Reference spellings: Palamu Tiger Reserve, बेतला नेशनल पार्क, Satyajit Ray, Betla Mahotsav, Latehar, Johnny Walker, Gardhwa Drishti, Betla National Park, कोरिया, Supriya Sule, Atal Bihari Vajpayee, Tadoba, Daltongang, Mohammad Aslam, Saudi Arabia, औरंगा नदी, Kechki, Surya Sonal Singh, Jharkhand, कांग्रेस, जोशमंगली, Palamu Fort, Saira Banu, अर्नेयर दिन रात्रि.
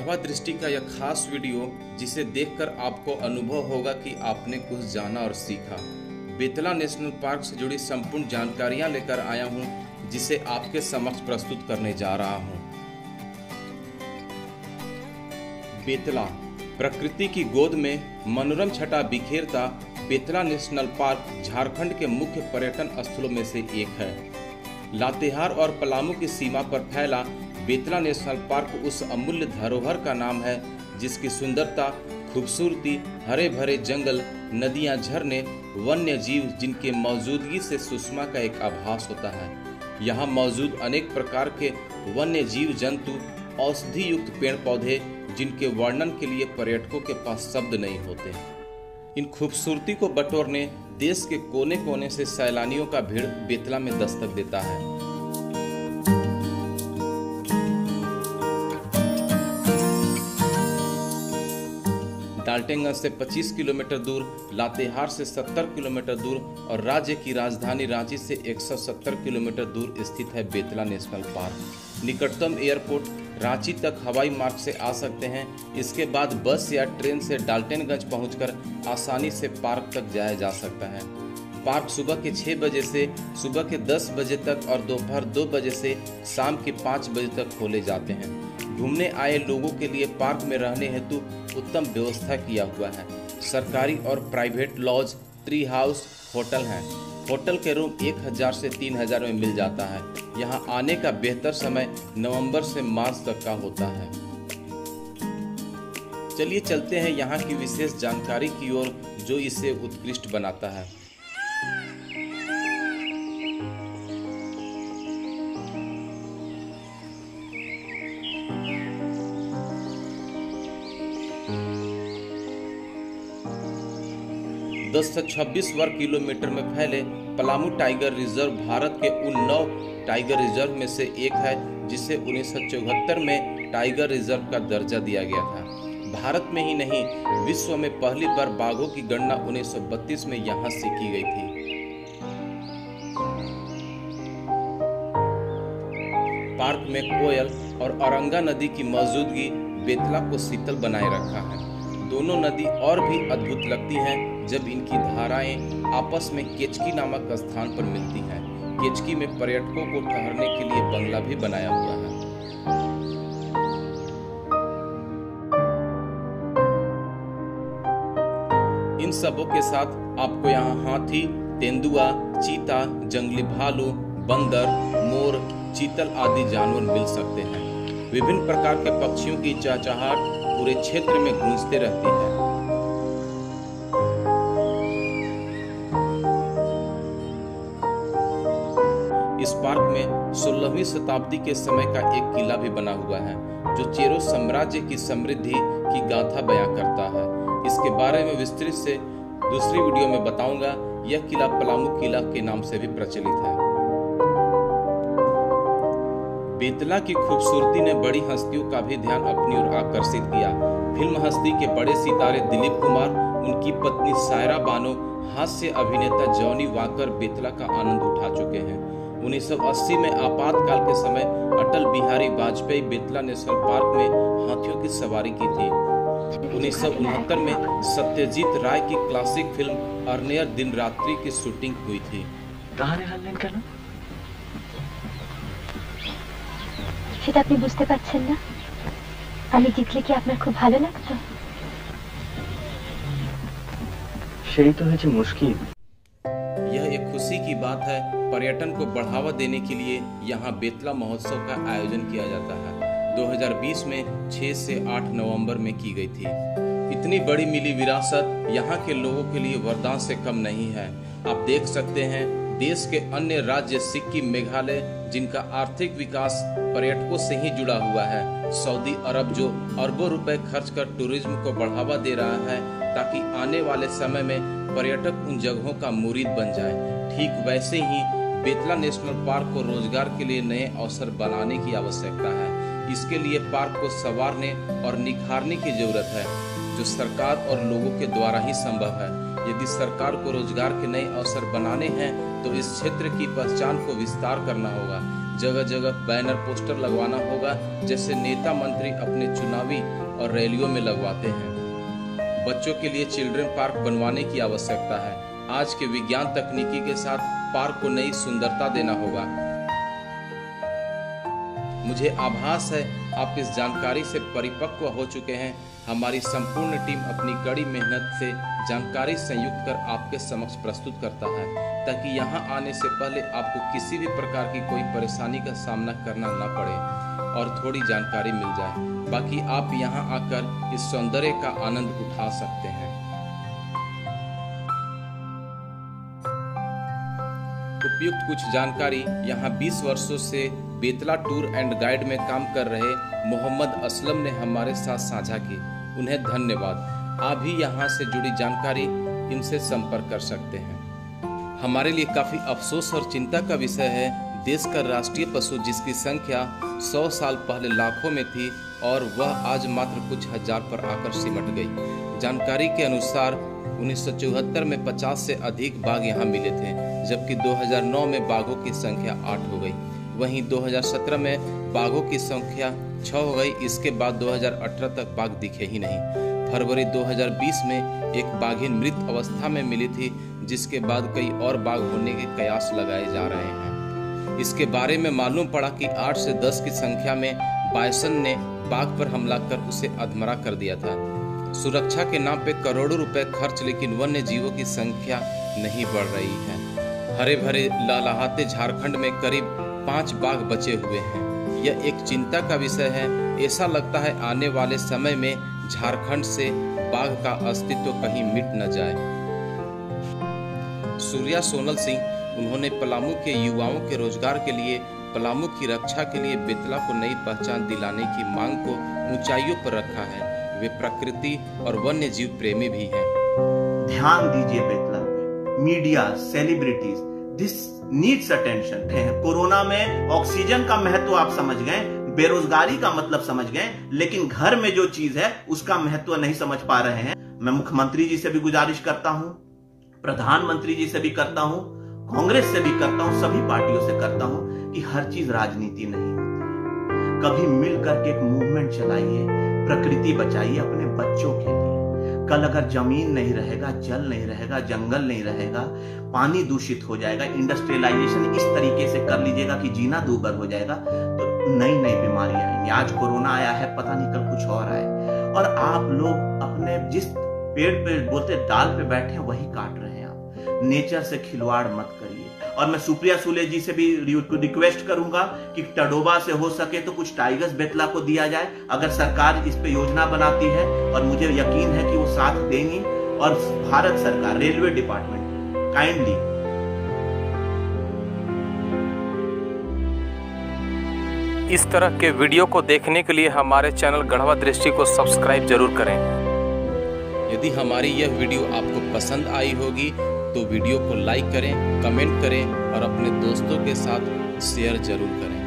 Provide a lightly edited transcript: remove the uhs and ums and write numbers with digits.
गढ़वा दृष्टि का यह खास वीडियो जिसे देखकर आपको अनुभव होगा कि आपने कुछ जाना और सीखा। बेतला नेशनल पार्क से जुड़ी संपूर्ण जानकारियां लेकर आया हूं, जिसे आपके समक्ष प्रस्तुत करने जा रहा हूं। बेतला प्रकृति की गोद में मनोरम छटा बिखेरता बेतला नेशनल पार्क झारखंड के मुख्य पर्यटन स्थलों में से एक है। लातेहार और पलामू की सीमा पर फैला बेतला नेशनल पार्क उस अमूल्य धरोहर का नाम है जिसकी सुंदरता, खूबसूरती, हरे भरे जंगल, नदियां, झरने, वन्य जीव जिनके मौजूदगी से सुषमा का एक आभास होता है। यहाँ मौजूद अनेक प्रकार के वन्य जीव, जंतु, औषधि युक्त पेड़ पौधे जिनके वर्णन के लिए पर्यटकों के पास शब्द नहीं होते। इन खूबसूरती को बटोरने देश के कोने कोने से सैलानियों का भीड़ बेतला में दस्तक देता है। डाल्टनगंज से 25 किलोमीटर दूर, लातेहार से 70 किलोमीटर दूर और राज्य की राजधानी रांची से 170 किलोमीटर दूर स्थित है बेतला नेशनल पार्क। निकटतम एयरपोर्ट रांची तक हवाई मार्ग से आ सकते हैं। इसके बाद बस या ट्रेन से डाल्टनगंज पहुंचकर आसानी से पार्क तक जाया जा सकता है। पार्क सुबह के 6 बजे से सुबह के 10 बजे तक और दोपहर 2 बजे से शाम के 5 बजे तक खोले जाते हैं। घूमने आए लोगों के लिए पार्क में रहने हेतु उत्तम व्यवस्था किया हुआ है। सरकारी और private lodge, tree house, hotel हैं। होटल के रूम 1000 से 3000 में मिल जाता है। यहाँ आने का बेहतर समय नवंबर से मार्च तक का होता है। चलिए चलते हैं यहाँ की विशेष जानकारी की ओर जो इसे उत्कृष्ट बनाता है। से 26 वर्ग किलोमीटर में फैले पलामू टाइगर रिजर्व भारत के उन 9 टाइगर रिजर्व में से एक है जिसे 1974 में टाइगर रिजर्व का दर्जा दिया गया था। भारत में ही नहीं, विश्व में पहली बार बाघों की गणना 1932 में यहाँ से की गई थी। पार्क में कोयल और औरंगा नदी की मौजूदगी बेतला को शीतल बनाए रखा है। दोनों नदी और भी अद्भुत लगती हैं जब इनकी धाराएं आपस में केचकी नामक स्थान पर मिलती हैं। केचकी में पर्यटकों को ठहरने के लिए बंगला भी बनाया हुआ है। इन सबों के साथ आपको यहाँ हाथी, तेंदुआ, चीता, जंगली भालू, बंदर, मोर, चीतल आदि जानवर मिल सकते हैं। विभिन्न प्रकार के पक्षियों की चहचहाट पूरे क्षेत्र में गूंजते रहती है। इस पार्क में 16वीं शताब्दी के समय का एक किला भी बना हुआ है जो चेरो साम्राज्य की समृद्धि की गाथा बयां करता है। इसके बारे में विस्तृत से दूसरी वीडियो में बताऊंगा। यह किला पलामू किला के नाम से भी प्रचलित है। बेतला की खूबसूरती ने बड़ी हस्तियों का भी ध्यान अपनी ओर आकर्षित किया। फिल्म हस्ती के बड़े सितारे दिलीप कुमार, उनकी पत्नी सायरा बानो, हास्य अभिनेता जॉनी वाकर बेतला का आनंद उठा चुके हैं। 1980 में आपातकाल के समय अटल बिहारी वाजपेयी बेतला नेशनल पार्क में हाथियों की सवारी की थी। 1969 में सत्यजीत राय की क्लासिक फिल्म अर्नेयर दिन रात्रि की शूटिंग हुई थी। यह एक खुशी की बात है। पर्यटन को बढ़ावा देने के लिए यहाँ बेतला महोत्सव का आयोजन किया जाता है। 2020 में 6 से 8 नवंबर में की गई थी। इतनी बड़ी मिली विरासत यहाँ के लोगों के लिए वरदान से कम नहीं है। आप देख सकते हैं देश के अन्य राज्य सिक्किम, मेघालय जिनका आर्थिक विकास पर्यटकों से ही जुड़ा हुआ है, सऊदी अरब जो अरबों रुपए खर्च कर टूरिज्म को बढ़ावा दे रहा है ताकि आने वाले समय में पर्यटक उन जगहों का मुरीद बन जाए। ठीक वैसे ही बेतला नेशनल पार्क को रोजगार के लिए नए अवसर बनाने की आवश्यकता है। इसके लिए पार्क को संवारने और निखारने की जरूरत है जो सरकार और लोगों के द्वारा ही संभव है। यदि सरकार को रोजगार के नए अवसर बनाने हैं तो इस क्षेत्र की पहचान को विस्तार करना होगा जगह जगह बैनर पोस्टर लगवाना होगा, जैसे नेता मंत्री अपने चुनावी और रैलियों में लगवाते हैं। बच्चों के लिए चिल्ड्रन पार्क बनवाने की आवश्यकता है। आज के विज्ञान तकनीकी के साथ पार्क को नई सुंदरता देना होगा। मुझे आभास है आप इस जानकारी से परिपक्व हो चुके हैं। हमारी संपूर्ण टीम अपनी कड़ी मेहनत से जानकारी संयुक्त कर आपके समक्ष प्रस्तुत करता है, ताकि यहाँ आने से पहले आपको किसी भी प्रकार की कोई परेशानी का सामना करना ना पड़े और थोड़ी जानकारी मिल जाए। बाकी आप यहाँ आकर इस सौंदर्य का आनंद उठा सकते हैं। उपयुक्त कुछ जानकारी यहाँ 20 वर्षों से बेतला टूर एंड गाइड में काम कर रहे मोहम्मद असलम ने हमारे साथ साझा की। उन्हें धन्यवाद। आप भी यहाँ से जुड़ी जानकारी इनसे संपर्क कर सकते हैं। हमारे लिए काफ़ी अफसोस और चिंता का विषय है, देश का राष्ट्रीय पशु जिसकी संख्या 100 साल पहले लाखों में थी और वह आज मात्र कुछ हजार पर आकर सिमट गई। जानकारी के अनुसार 1974 में 50 से अधिक बाघ यहाँ मिले थे, जबकि 2009 में बाघों की संख्या 8 हो गई। वहीं 2017 में बाघों की संख्या 6 हो गई। इसके बाद 2018 तक बाघ दिखे ही नहीं। फरवरी 2020 में एक बाघिन मृत अवस्था में मिली थी, जिसके बाद कई और बाघ होने के कयास लगाए जा रहे हैं। इसके बारे में मालूम पड़ा कि 8 से 10 की संख्या में बायसन ने बाघ पर हमला कर उसे अधमरा कर दिया था। सुरक्षा के नाम पे करोड़ों रुपए खर्च, लेकिन वन्य जीवों की संख्या नहीं बढ़ रही है। हरे भरे लहलहाते झारखंड में करीब 5 बाघ बचे हुए हैं। यह एक चिंता का विषय है। ऐसा लगता है आने वाले समय में झारखंड से बाघ का अस्तित्व कहीं मिट न जाए। सूर्या सोनल सिंह, उन्होंने पलामू के युवाओं के रोजगार के लिए, पलामू की रक्षा के लिए बेतला को नई पहचान दिलाने की मांग को ऊंचाइयों पर रखा है। वे प्रकृति और वन्य जीव प्रेमी भी हैं। ध्यान दीजिए बेतला पे, media, celebrities, this needs attention. Corona में ऑक्सीजन का महत्व आप समझ गए, बेरोजगारी का मतलब समझ गए, लेकिन घर में जो चीज है उसका महत्व नहीं समझ पा रहे हैं। मैं मुख्यमंत्री जी से भी गुजारिश करता हूँ, प्रधानमंत्री जी से भी करता हूं, कांग्रेस से भी करता हूं, सभी पार्टियों से करता हूं कि हर चीज राजनीति नहीं होती। कभी मिल करके एक मूवमेंट चलाइए, प्रकृति बचाइए अपने बच्चों के लिए। कल अगर जमीन नहीं रहेगा, जल नहीं रहेगा, जंगल नहीं रहेगा, पानी दूषित हो जाएगा, इंडस्ट्रियलाइजेशन इस तरीके से कर लीजिएगा कि जीना दूभर हो जाएगा, तो नई नई बीमारियां आएंगी। आज कोरोना आया है, पता नहीं कल कुछ और आए। और आप लोग अपने जिस पेड़ पे बोलते डाल पे बैठे वही काट रहे हैं। नेचर से खिलवाड़ मत करिए। और मैं सुप्रिया सुले जी से भी रिक्वेस्ट करूंगा कि टडोबा से हो सके तो कुछ टाइगर्स बेतला को दिया जाए। अगर सरकार इस पे योजना बनाती है, और मुझे यकीन है कि वो साथ देंगी, और भारत सरकार, रेलवे डिपार्टमेंट काइंडली। इस तरह के वीडियो को देखने के लिए हमारे चैनल गढ़वा दृष्टि को सब्सक्राइब जरूर करें। यदि हमारी यह वीडियो आपको पसंद आई होगी तो वीडियो को लाइक करें, कमेंट करें और अपने दोस्तों के साथ शेयर जरूर करें।